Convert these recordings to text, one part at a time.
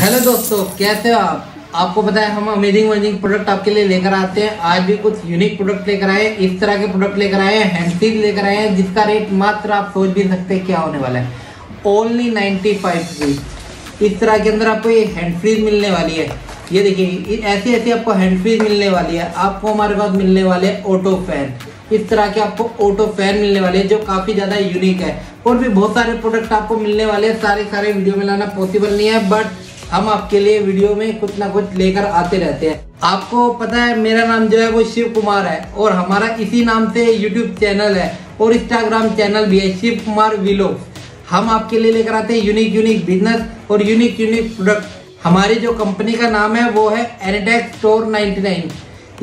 Hello दोस्तों, कैसे हो आप? आपको पता है हम अमेजिंग अमेजिंग प्रोडक्ट आपके लिए लेकर आते हैं। आज भी कुछ यूनिक प्रोडक्ट लेकर आए, इस तरह के प्रोडक्ट लेकर आए हैं, हैंडसेट लेकर आए हैं जिसका रेट मात्र आप सोच भी सकते हैं क्या होने वाला है, ओनली 95 रुपीज़। इस तरह के अंदर आपको ये हैंड फ्रीज मिलने वाली है। ये देखिए, ऐसी ऐसी आपको हैंड फ्रीज मिलने वाली है। आपको हमारे पास मिलने वाले ऑटो फैन, इस तरह के आपको ऑटो फैन मिलने वाले हैं जो काफ़ी ज़्यादा यूनिक है। और भी बहुत सारे प्रोडक्ट आपको मिलने वाले हैं, सारे वीडियो में लाना पॉसिबल नहीं है, बट हम आपके लिए वीडियो में कुछ ना कुछ लेकर आते रहते हैं। आपको पता है मेरा नाम जो है वो शिव कुमार है और हमारा इसी नाम से यूट्यूब चैनल है और इंस्टाग्राम चैनल भी है, शिव कुमार व्लॉग्स। हम आपके लिए लेकर आते हैं यूनिक बिजनेस और यूनिक प्रोडक्ट। हमारी जो कंपनी का नाम है वो है एनीटेक स्टोर 99,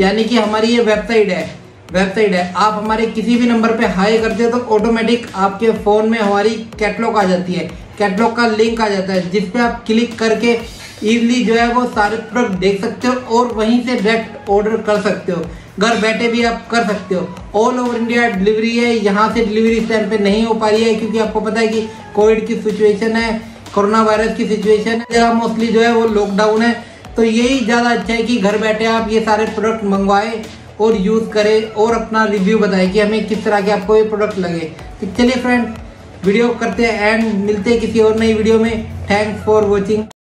यानी कि हमारी ये वेबसाइट है। आप हमारे किसी भी नंबर पे हाई करते हो तो ऑटोमेटिक आपके फ़ोन में हमारी कैटलॉग आ जाती है, कैटलॉग का लिंक आ जाता है जिस पे आप क्लिक करके ईजिली जो है वो सारे प्रोडक्ट देख सकते हो और वहीं से डायरेक्ट ऑर्डर कर सकते हो। घर बैठे भी आप कर सकते हो। ऑल ओवर इंडिया डिलीवरी है, यहाँ से डिलीवरी इस टाइम पर नहीं हो पा रही है क्योंकि आपको पता है कि कोविड की सिचुएशन है, कोरोना वायरस की सिचुएशन है, मोस्टली जो है वो लॉकडाउन है। तो यही ज़्यादा अच्छा है कि घर बैठे आप ये सारे प्रोडक्ट मंगवाएं और यूज़ करें और अपना रिव्यू बताएं कि हमें किस तरह के आपको ये प्रोडक्ट लगे। तो चलिए फ्रेंड, वीडियो करते हैं एंड मिलते हैं किसी और नई वीडियो में। Thanks for watching.